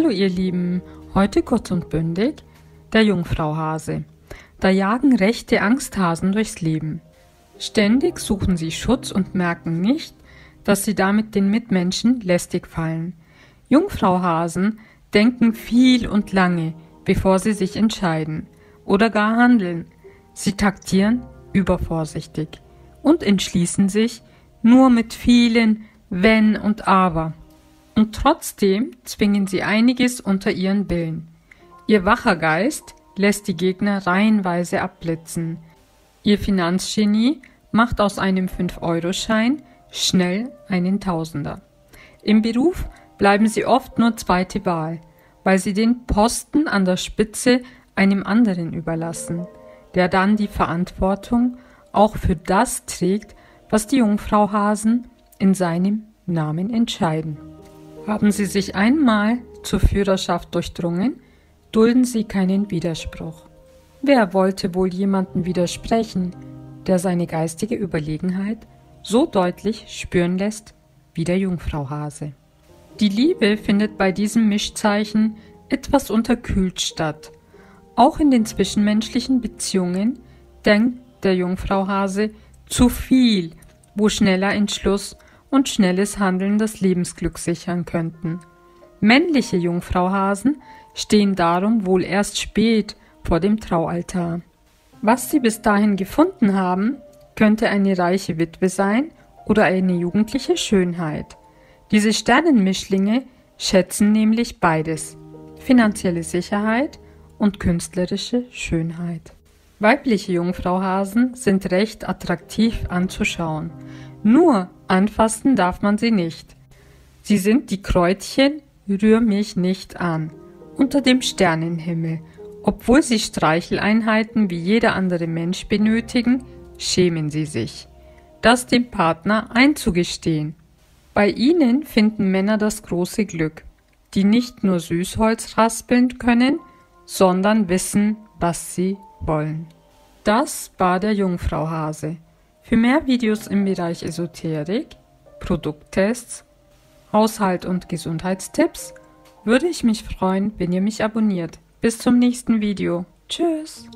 Hallo ihr Lieben, heute kurz und bündig der Jungfrauhase. Da jagen rechte Angsthasen durchs Leben. Ständig suchen sie Schutz und merken nicht, dass sie damit den Mitmenschen lästig fallen. Jungfrauhasen denken viel und lange, bevor sie sich entscheiden oder gar handeln. Sie taktieren übervorsichtig und entschließen sich nur mit vielen Wenn und Aber. Und trotzdem zwingen sie einiges unter ihren Willen. Ihr wacher Geist lässt die Gegner reihenweise abblitzen. Ihr Finanzgenie macht aus einem 5-Euro-Schein schnell einen Tausender. Im Beruf bleiben sie oft nur zweite Wahl, weil sie den Posten an der Spitze einem anderen überlassen, der dann die Verantwortung auch für das trägt, was die Jungfrauhasen in seinem Namen entscheiden. Haben sie sich einmal zur Führerschaft durchdrungen, dulden sie keinen Widerspruch. Wer wollte wohl jemanden widersprechen, der seine geistige Überlegenheit so deutlich spüren lässt wie der Jungfrauhase? Die Liebe findet bei diesem Mischzeichen etwas unterkühlt statt. Auch in den zwischenmenschlichen Beziehungen denkt der Jungfrauhase zu viel, wo schneller Entschluss und schnelles Handeln das Lebensglück sichern könnten. Männliche Jungfrauhasen stehen darum wohl erst spät vor dem Traualtar. Was sie bis dahin gefunden haben, könnte eine reiche Witwe sein oder eine jugendliche Schönheit. Diese Sternenmischlinge schätzen nämlich beides: finanzielle Sicherheit und künstlerische Schönheit. Weibliche Jungfrauhasen sind recht attraktiv anzuschauen. Nur anfassen darf man sie nicht. Sie sind die Kreuzchen "Rühr mich nicht an" unter dem Sternenhimmel. Obwohl sie Streicheleinheiten wie jeder andere Mensch benötigen, schämen sie sich, das dem Partner einzugestehen. Bei ihnen finden Männer das große Glück, die nicht nur Süßholz raspeln können, sondern wissen, was sie wollen. Das war der Jungfrauhase. Für mehr Videos im Bereich Esoterik, Produkttests, Haushalt und Gesundheitstipps würde ich mich freuen, wenn ihr mich abonniert. Bis zum nächsten Video. Tschüss!